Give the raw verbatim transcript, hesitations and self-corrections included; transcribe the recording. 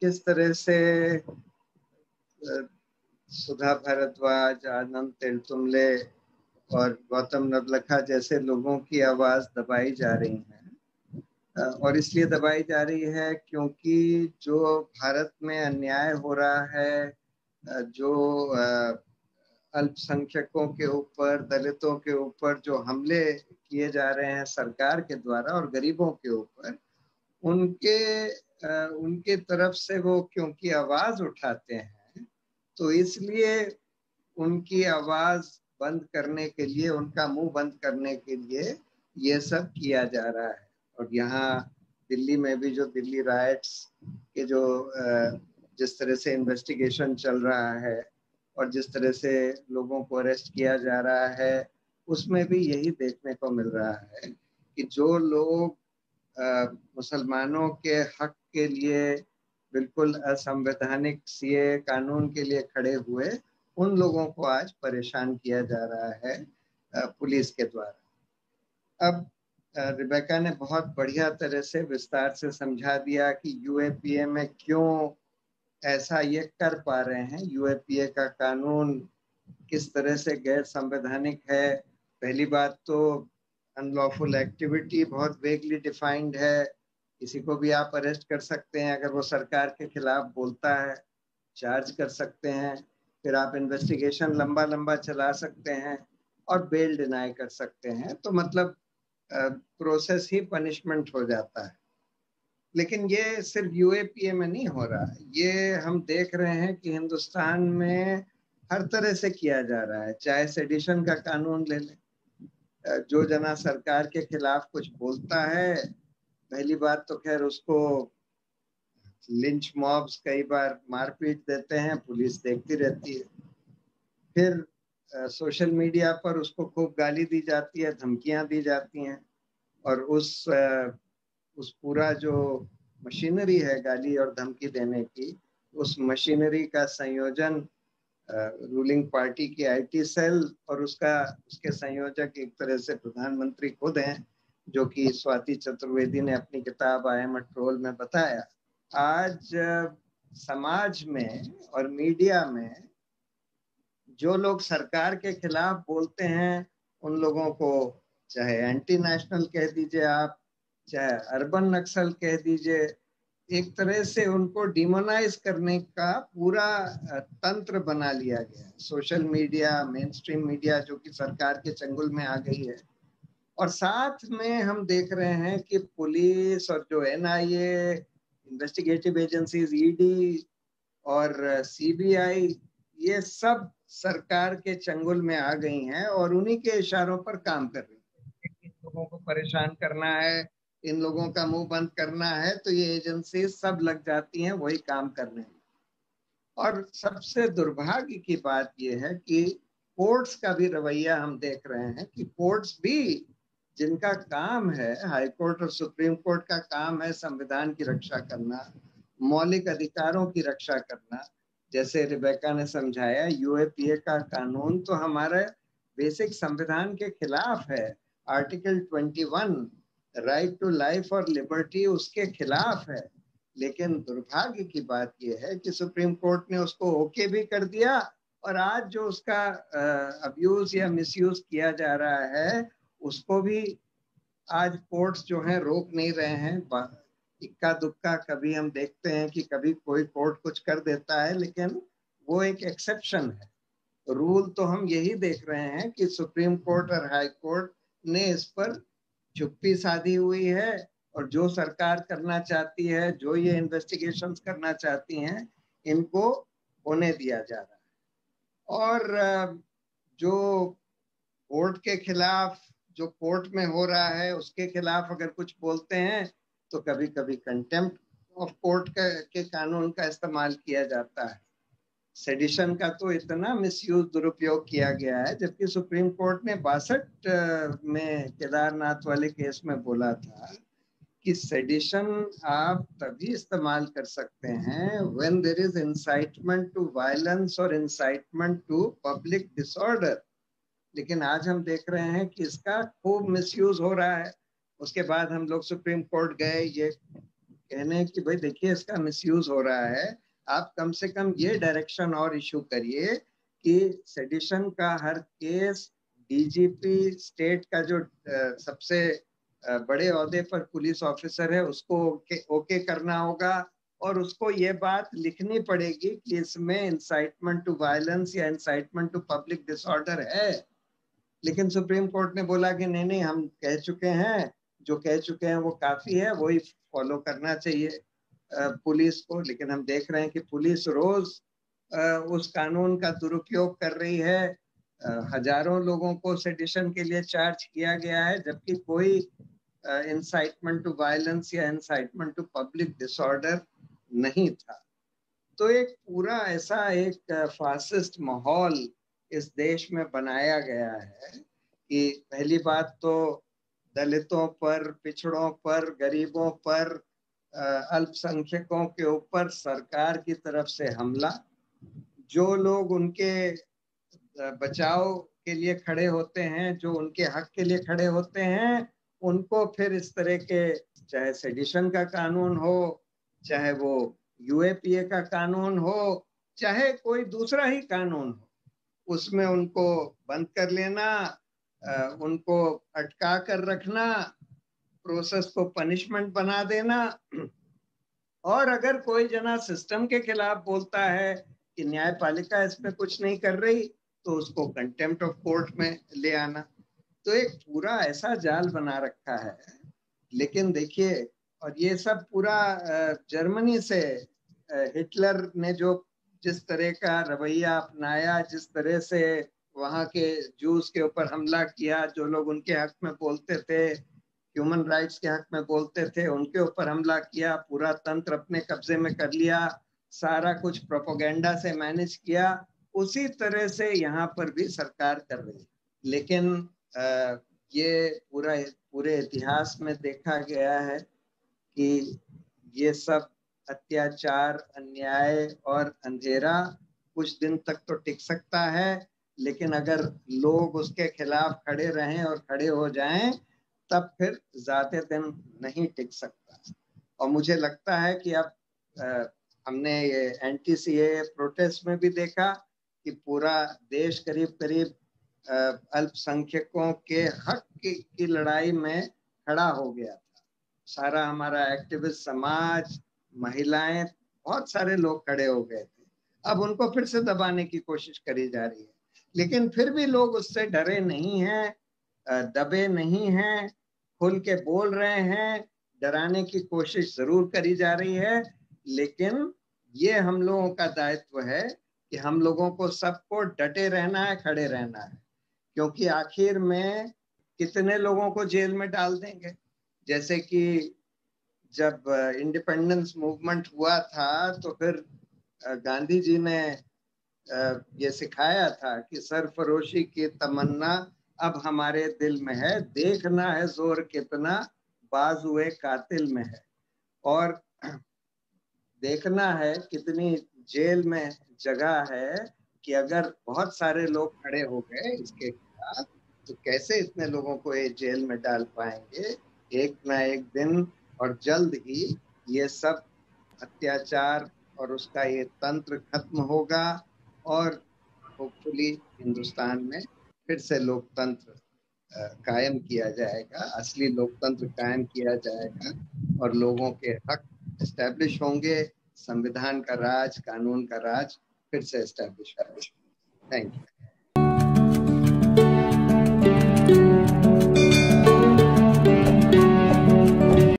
किस तरह से सुधा भारद्वाज, आनंद तेलतुंबडे और गौतम नवलखा जैसे लोगों की आवाज दबाई जा रही है, और इसलिए दबाई जा रही है क्योंकि जो भारत में अन्याय हो रहा है, जो अल्पसंख्यकों के ऊपर, दलितों के ऊपर जो हमले किए जा रहे हैं सरकार के द्वारा और गरीबों के ऊपर, उनके उनके तरफ से वो क्योंकि आवाज उठाते हैं, तो इसलिए उनकी आवाज बंद करने के लिए, उनका मुंह बंद करने के लिए ये सब किया जा रहा है। और यहाँ दिल्ली में भी जो दिल्ली राइट्स के जो जिस तरह से इन्वेस्टिगेशन चल रहा है और जिस तरह से लोगों को अरेस्ट किया जा रहा है, उसमें भी यही देखने को मिल रहा है कि जो लोग मुसलमानों के हक के लिए बिल्कुल असंवैधानिक सीए कानून के लिए खड़े हुए, उन लोगों को आज परेशान किया जा रहा है पुलिस के द्वारा। अब रिबेका ने बहुत बढ़िया तरह से विस्तार से समझा दिया कि यूएपीए में क्यों ऐसा ये कर पा रहे हैं, यूएपीए का कानून किस तरह से गैर संवैधानिक है। पहली बात तो अनलॉफुल एक्टिविटी बहुत वेगली डिफाइंड है, किसी को भी आप अरेस्ट कर सकते हैं अगर वो सरकार के खिलाफ बोलता है, चार्ज कर सकते हैं, फिर आप इन्वेस्टिगेशन लंबा लंबा चला सकते हैं और बेल डिनाई कर सकते हैं, तो मतलब प्रोसेस ही पनिशमेंट हो जाता है। लेकिन ये सिर्फ यूएपीए में नहीं हो रहा है, ये हम देख रहे हैं कि हिंदुस्तान में हर तरह से किया जा रहा है। चाहे सेडिशन का कानून ले लें, जो जना सरकार के खिलाफ कुछ बोलता है, पहली बात तो खैर उसको लिंच मॉब्स कई बार मारपीट देते हैं, पुलिस देखती रहती है। फिर आ, सोशल मीडिया पर उसको खूब गाली दी जाती है, धमकियां दी जाती हैं, और उस आ, उस पूरा जो मशीनरी है गाली और धमकी देने की, उस मशीनरी का संयोजन रूलिंग पार्टी की आईटी सेल और उसका उसके संयोजक एक तरह से प्रधानमंत्री खुद हैं, जो कि स्वाति चतुर्वेदी ने अपनी किताब आई एम ट्रोल में बताया। आज समाज में और मीडिया में जो लोग सरकार के खिलाफ बोलते हैं, उन लोगों को चाहे एंटी नेशनल कह दीजिए आप, चाहे अर्बन नक्सल कह दीजिए, एक तरह से उनको डिमोनाइज करने का पूरा तंत्र बना लिया गया है। Social media, mainstream media जो कि सरकार के चंगुल में आ गई है, और साथ में हम देख रहे हैं कि पुलिस और जो N I A, investigative agencies, E D और सी बी आई, ये सब सरकार के चंगुल में आ गई हैं और उन्हीं के इशारों पर काम कर रही है। इन लोगों को परेशान करना है, इन लोगों का मुंह बंद करना है, तो ये एजेंसी सब लग जाती हैं वही काम करने में। और सबसे दुर्भाग्य की बात ये है कि कोर्ट्स का भी रवैया हम देख रहे हैं कि कोर्ट्स भी, जिनका काम है, हाई कोर्ट और सुप्रीम कोर्ट का काम है संविधान की रक्षा करना, मौलिक अधिकारों की रक्षा करना, जैसे रिबेका ने समझाया यूएपीए का कानून तो हमारे बेसिक संविधान के खिलाफ है। आर्टिकल इक्कीस राइट टू लाइफ और लिबर्टी उसके खिलाफ है। लेकिन दुर्भाग्य की बात यह है कि सुप्रीम कोर्ट ने उसको ओके भी कर दिया, और आज जो उसका अब्यूज या मिसयूज किया जा रहा है उसको भी आज कोर्ट्स जो हैं रोक नहीं रहे हैं। इक्का दुक्का कभी हम देखते हैं कि कभी कोई कोर्ट कुछ कर देता है, लेकिन वो एक एक्सेप्शन है। रूल तो हम यही देख रहे हैं कि सुप्रीम कोर्ट और हाई कोर्ट ने इस पर चुप्पी साधी हुई है, और जो सरकार करना चाहती है, जो ये इन्वेस्टिगेशंस करना चाहती हैं, इनको होने दिया जा रहा है। और जो कोर्ट के खिलाफ, जो कोर्ट में हो रहा है उसके खिलाफ अगर कुछ बोलते हैं तो कभी कभी कंटेम्प्ट ऑफ कोर्ट के कानून का इस्तेमाल किया जाता है। सेडिशन का तो इतना मिसयूज, दुरुपयोग किया गया है, जबकि सुप्रीम कोर्ट ने बासठ में केदारनाथ वाले केस में बोला था कि सेडिशन आप तभी इस्तेमाल कर सकते हैं when there is incitement to violence और इंसाइटमेंट टू पब्लिक डिसऑर्डर। लेकिन आज हम देख रहे हैं कि इसका खूब मिसयूज हो रहा है। उसके बाद हम लोग सुप्रीम कोर्ट गए, ये कहने कि भाई देखिए इसका मिसयूज हो रहा है, आप कम से कम ये डायरेक्शन और इशू करिए कि सेडिशन का हर केस डीजीपी स्टेट का जो सबसे बड़े अहदे पर पुलिस ऑफिसर है उसको ओके, ओके करना होगा और उसको ये बात लिखनी पड़ेगी कि इसमें इंसाइटमेंट टू वायलेंस या इंसाइटमेंट टू पब्लिक डिसऑर्डर है। लेकिन सुप्रीम कोर्ट ने बोला कि नहीं नहीं हम कह चुके हैं, जो कह चुके हैं वो काफी है, वही फॉलो करना चाहिए पुलिस को। लेकिन हम देख रहे हैं कि पुलिस रोज उस कानून का दुरुपयोग कर रही है, हजारों लोगों को सेडिशन के लिए चार्ज किया गया है जबकि कोई इंसाइटमेंट टू वायलेंस या इंसाइटमेंट टू पब्लिक डिसऑर्डर नहीं था। तो एक पूरा ऐसा एक फासिस्ट माहौल इस देश में बनाया गया है कि पहली बात तो दलितों पर, पिछड़ों पर, गरीबों पर, अल्पसंख्यकों के ऊपर सरकार की तरफ से हमला। जो लोग उनके बचाव के लिए खड़े होते हैं, जो उनके हक के लिए खड़े होते हैं, उनको फिर इस तरह के चाहे सेडिशन का कानून हो, चाहे वो यूएपीए का कानून हो, चाहे कोई दूसरा ही कानून हो, उसमें उनको बंद कर लेना, उनको अटका कर रखना, प्रोसेस को पनिशमेंट बना देना। और अगर कोई जना सिस्टम के खिलाफ बोलता है कि न्यायपालिका इसमें कुछ नहीं कर रही तो उसको कंटेम्प्ट ऑफ कोर्ट में ले आना। तो एक पूरा ऐसा जाल बना रखा है। लेकिन देखिए, और ये सब पूरा जर्मनी से हिटलर ने जो जिस तरह का रवैया अपनाया, जिस तरह से वहाँ के जूस के ऊपर हमला किया, जो लोग उनके हक में बोलते थे, ह्यूमन राइट्स के हक में बोलते थे, उनके ऊपर हमला किया, पूरा तंत्र अपने कब्जे में कर लिया, सारा कुछ प्रोपोगेंडा से मैनेज किया। उसी तरह से यहाँ पर भी सरकार कर रही है। लेकिन आ, ये पूरा पूरे इतिहास में देखा गया है कि ये सब अत्याचार, अन्याय और अंधेरा कुछ दिन तक तो टिक सकता है, लेकिन अगर लोग उसके खिलाफ खड़े रहें और खड़े हो जाएं तब फिर ज्यादा दिन नहीं टिक सकता। और मुझे लगता है कि अब आ, हमने ये एंटी सीए प्रोटेस्ट में भी देखा कि पूरा देश करीब करीब अल्पसंख्यकों के हक की, की लड़ाई में खड़ा हो गया था। सारा हमारा एक्टिविस्ट समाज, महिलाएं, बहुत सारे लोग खड़े हो गए थे। अब उनको फिर से दबाने की कोशिश करी जा रही है, लेकिन फिर भी लोग उससे डरे नहीं हैं, दबे नहीं हैं, खुल के बोल रहे हैं। डराने की कोशिश जरूर करी जा रही है, लेकिन ये हम लोगों का दायित्व है कि हम लोगों को सबको डटे रहना है, खड़े रहना है। क्योंकि आखिर में कितने लोगों को जेल में डाल देंगे? जैसे कि जब इंडिपेंडेंस मूवमेंट हुआ था तो फिर गांधी जी ने ये सिखाया था कि सरफरोशी की तमन्ना अब हमारे दिल में है, देखना है जोर कितना बाजुए कातिल में है। और देखना है कितनी जेल में जगह है कि अगर बहुत सारे लोग खड़े हो गए इसके खिलाफ तो कैसे इतने लोगों को ये जेल में डाल पाएंगे। एक ना एक दिन और जल्द ही ये सब अत्याचार और उसका ये तंत्र खत्म होगा और होपफुली हिंदुस्तान में फिर से लोकतंत्र कायम किया जाएगा, असली लोकतंत्र कायम किया जाएगा और लोगों के हक एस्टैब्लिश होंगे, संविधान का राज, कानून का राज फिर से एस्टैब्लिश होगा। Thank you.